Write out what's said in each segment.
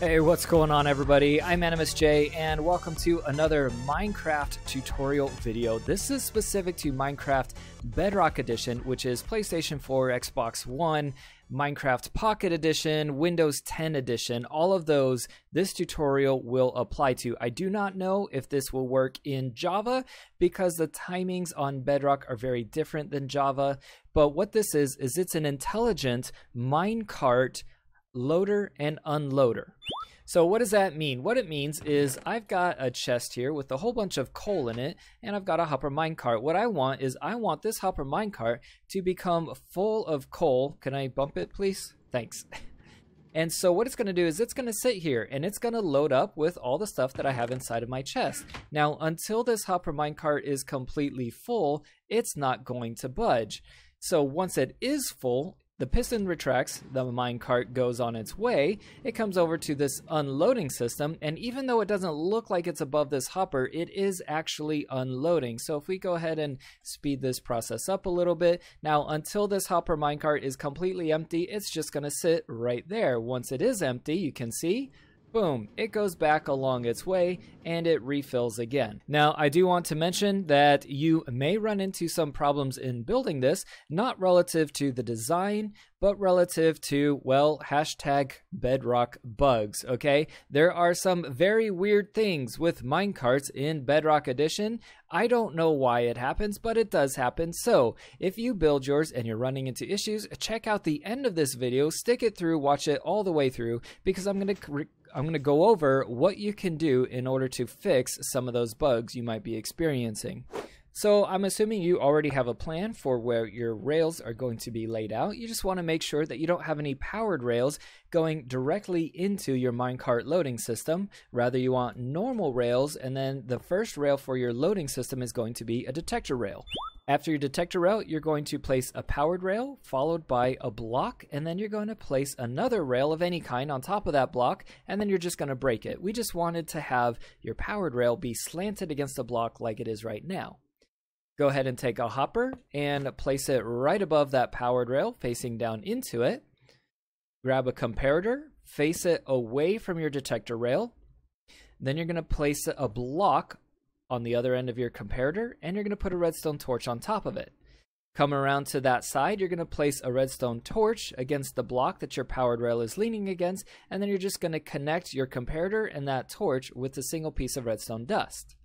Hey, what's going on, everybody? I'm AnimusJ, and welcome to another Minecraft tutorial video. This is specific to Minecraft Bedrock Edition, which is PlayStation 4, Xbox One, Minecraft Pocket Edition, Windows 10 Edition, all of those this tutorial will apply to. I do not know if this will work in Java because the timings on Bedrock are very different than Java, but what this is it's an intelligent minecart loader and unloader. So what does that mean? What it means is I've got a chest here with a whole bunch of coal in it, and I've got a hopper minecart. What I want is I want this hopper minecart to become full of coal. Can I bump it, please? Thanks. And so what it's going to do is it's going to sit here, and it's going to load up with all the stuff that I have inside of my chest. Now, until this hopper minecart is completely full, it's not going to budge. So once it is full, the piston retracts, the minecart goes on its way, it comes over to this unloading system, and even though it doesn't look like it's above this hopper, it is actually unloading. So if we go ahead and speed this process up a little bit, now until this hopper minecart is completely empty, it's just going to sit right there. Once it is empty, you can see, boom, it goes back along its way and it refills again. Now, I do want to mention that you may run into some problems in building this, not relative to the design, but relative to, well, hashtag Bedrock bugs, okay? There are some very weird things with minecarts in Bedrock Edition. I don't know why it happens, but it does happen. So if you build yours and you're running into issues, check out the end of this video, stick it through, watch it all the way through, because I'm going to go over what you can do in order to fix some of those bugs you might be experiencing. So I'm assuming you already have a plan for where your rails are going to be laid out. You just want to make sure that you don't have any powered rails going directly into your minecart loading system. Rather, you want normal rails, and then the first rail for your loading system is going to be a detector rail. After your detector rail, you're going to place a powered rail followed by a block, and then you're going to place another rail of any kind on top of that block, and then you're just going to break it. We just wanted to have your powered rail be slanted against the block like it is right now. Go ahead and take a hopper and place it right above that powered rail, facing down into it. Grab a comparator, face it away from your detector rail. Then you're going to place a block on the other end of your comparator, and you're going to put a redstone torch on top of it. Come around to that side, you're going to place a redstone torch against the block that your powered rail is leaning against, and then you're just going to connect your comparator and that torch with a single piece of redstone dust.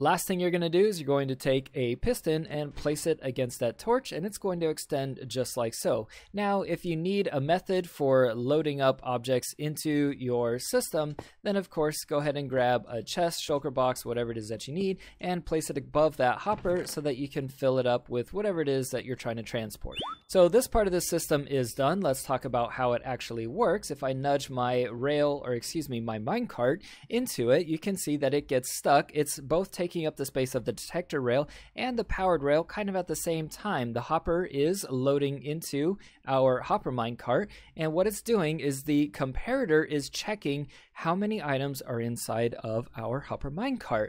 Last thing you're going to do is you're going to take a piston and place it against that torch, and it's going to extend just like so. Now, if you need a method for loading up objects into your system, then of course go ahead and grab a chest, shulker box, whatever it is that you need, and place it above that hopper so that you can fill it up with whatever it is that you're trying to transport. So this part of the system is done. Let's talk about how it actually works. If I nudge my my minecart into it, you can see that it gets stuck. It's both taking up the space of the detector rail and the powered rail kind of at the same time. The hopper is loading into our hopper minecart, and what it's doing is the comparator is checking how many items are inside of our hopper minecart.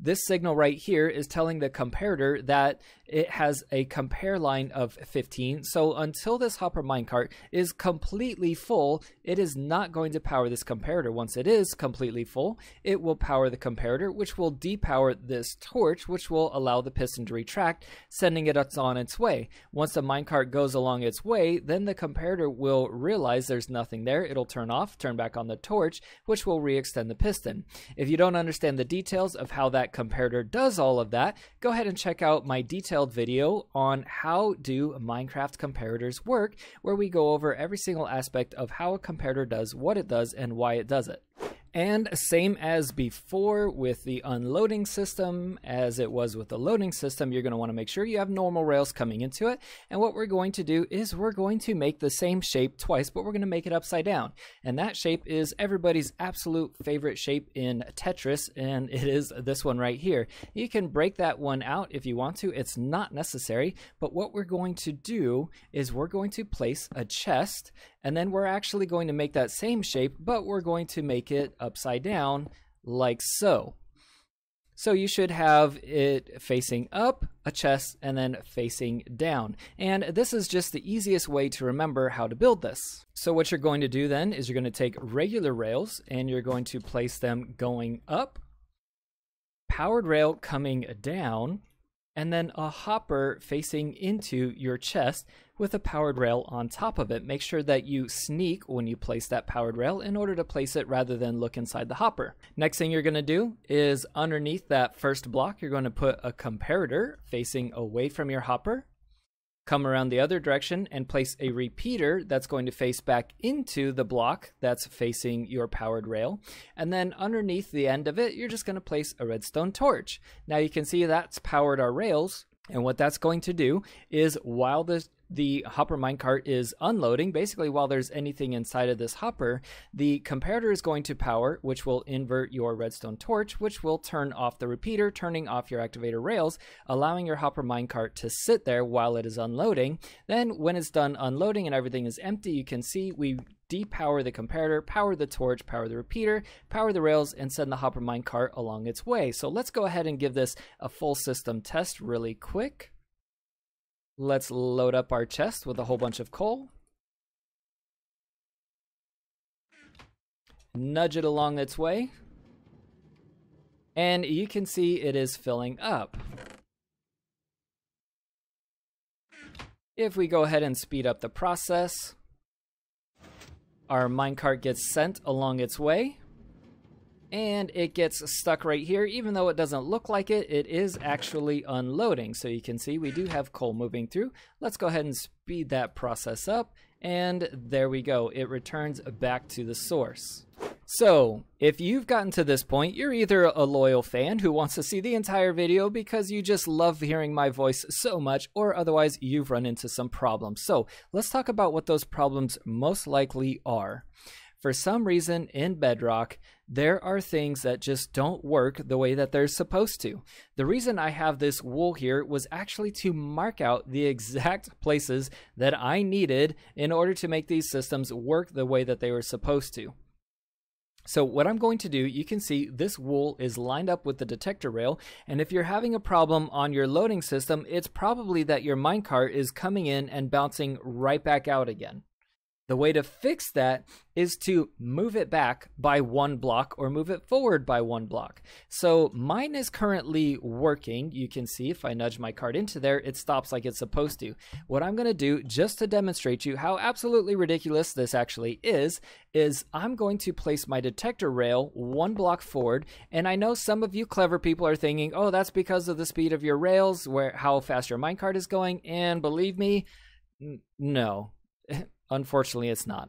This signal right here is telling the comparator that it has a compare line of 15. So until this hopper minecart is completely full, it is not going to power this comparator. Once it is completely full, it will power the comparator, which will depower this torch, which will allow the piston to retract, sending it on its way. Once the minecart goes along its way, then the comparator will realize there's nothing there. It'll turn off, turn back on the torch, which will re-extend the piston. If you don't understand the details of how that comparator does all of that, go ahead and check out my detailed video on how do Minecraft comparators work, where we go over every single aspect of how a comparator does what it does and why it does it. And same as before with the unloading system, as it was with the loading system, you're going to want to make sure you have normal rails coming into it. And what we're going to do is we're going to make the same shape twice, but we're going to make it upside down. And that shape is everybody's absolute favorite shape in Tetris, and it is this one right here. You can break that one out if you want to. It's not necessary, but what we're going to do is we're going to place a chest, and then we're actually going to make that same shape, but we're going to make it upside down like so. So you should have it facing up, a chest, and then facing down. And this is just the easiest way to remember how to build this. So what you're going to do then is you're going to take regular rails and you're going to place them going up, powered rail coming down, and then a hopper facing into your chest with a powered rail on top of it. Make sure that you sneak when you place that powered rail in order to place it rather than look inside the hopper. Next thing you're going to do is underneath that first block, you're going to put a comparator facing away from your hopper, come around the other direction and place a repeater that's going to face back into the block that's facing your powered rail. And then underneath the end of it, you're just going to place a redstone torch. Now you can see that's powered our rails. And what that's going to do is while the hopper minecart is unloading, basically while there's anything inside of this hopper, the comparator is going to power, which will invert your redstone torch, which will turn off the repeater, turning off your activator rails, allowing your hopper minecart to sit there while it is unloading. Then when it's done unloading and everything is empty, you can see we depower the comparator, power the torch, power the repeater, power the rails, and send the hopper minecart along its way. So let's go ahead and give this a full system test really quick. Let's load up our chest with a whole bunch of coal. Nudge it along its way. And you can see it is filling up. If we go ahead and speed up the process, our minecart gets sent along its way. And it gets stuck right here. Even though it doesn't look like it, it is actually unloading. So you can see we do have coal moving through. Let's go ahead and speed that process up. And there we go. It returns back to the source. So if you've gotten to this point, you're either a loyal fan who wants to see the entire video because you just love hearing my voice so much, or otherwise you've run into some problems. So let's talk about what those problems most likely are. For some reason in Bedrock, there are things that just don't work the way that they're supposed to. The reason I have this wool here was actually to mark out the exact places that I needed in order to make these systems work the way that they were supposed to. So what I'm going to do, you can see this wool is lined up with the detector rail, and if you're having a problem on your loading system, it's probably that your minecart is coming in and bouncing right back out again. The way to fix that is to move it back by one block or move it forward by one block. So mine is currently working. You can see if I nudge my cart into there, it stops like it's supposed to. What I'm going to do, just to demonstrate you how absolutely ridiculous this actually is I'm going to place my detector rail one block forward. And I know some of you clever people are thinking, oh, that's because of the speed of your rails, how fast your minecart is going. And believe me, no. Unfortunately, it's not.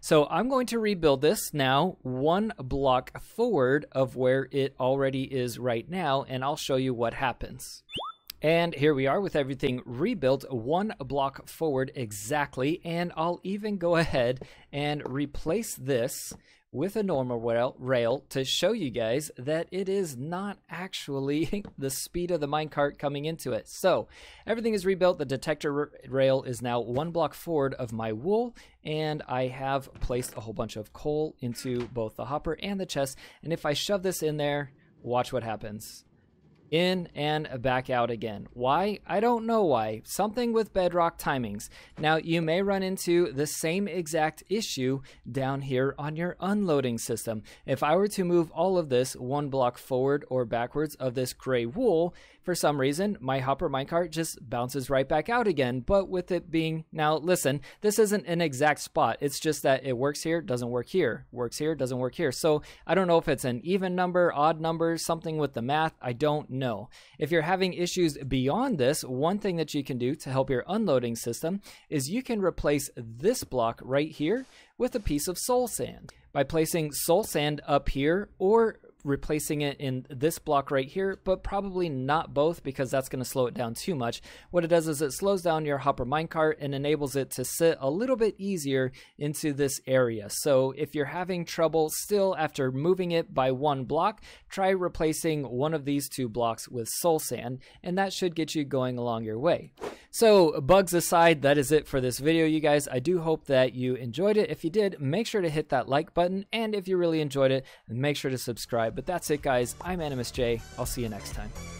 So I'm going to rebuild this now one block forward of where it already is right now, and I'll show you what happens. And here we are with everything rebuilt one block forward exactly, and I'll even go ahead and replace this with a normal rail to show you guys that it is not actually the speed of the minecart coming into it. So everything is rebuilt. The detector rail is now one block forward of my wool, and I have placed a whole bunch of coal into both the hopper and the chest. And if I shove this in there, watch what happens. In and back out again. Why? I don't know why. Something with Bedrock timings. Now you may run into the same exact issue down here on your unloading system. If I were to move all of this one block forward or backwards of this gray wool, for some reason my hopper minecart just bounces right back out again. But with it being, now listen, this isn't an exact spot. It's just that it works here, doesn't work here, works here, doesn't work here. So I don't know if it's an even number, odd number, something with the math. I don't know. No. If you're having issues beyond this, one thing that you can do to help your unloading system is you can replace this block right here with a piece of soul sand. By placing soul sand up here or replacing it in this block right here, but probably not both because that's going to slow it down too much. What it does is it slows down your hopper minecart and enables it to sit a little bit easier into this area. So if you're having trouble still after moving it by one block, try replacing one of these two blocks with soul sand, and that should get you going along your way. So bugs aside, that is it for this video, you guys. I do hope that you enjoyed it. If you did, make sure to hit that like button. And if you really enjoyed it, make sure to subscribe. But that's it, guys. I'm AnimusJ. I'll see you next time.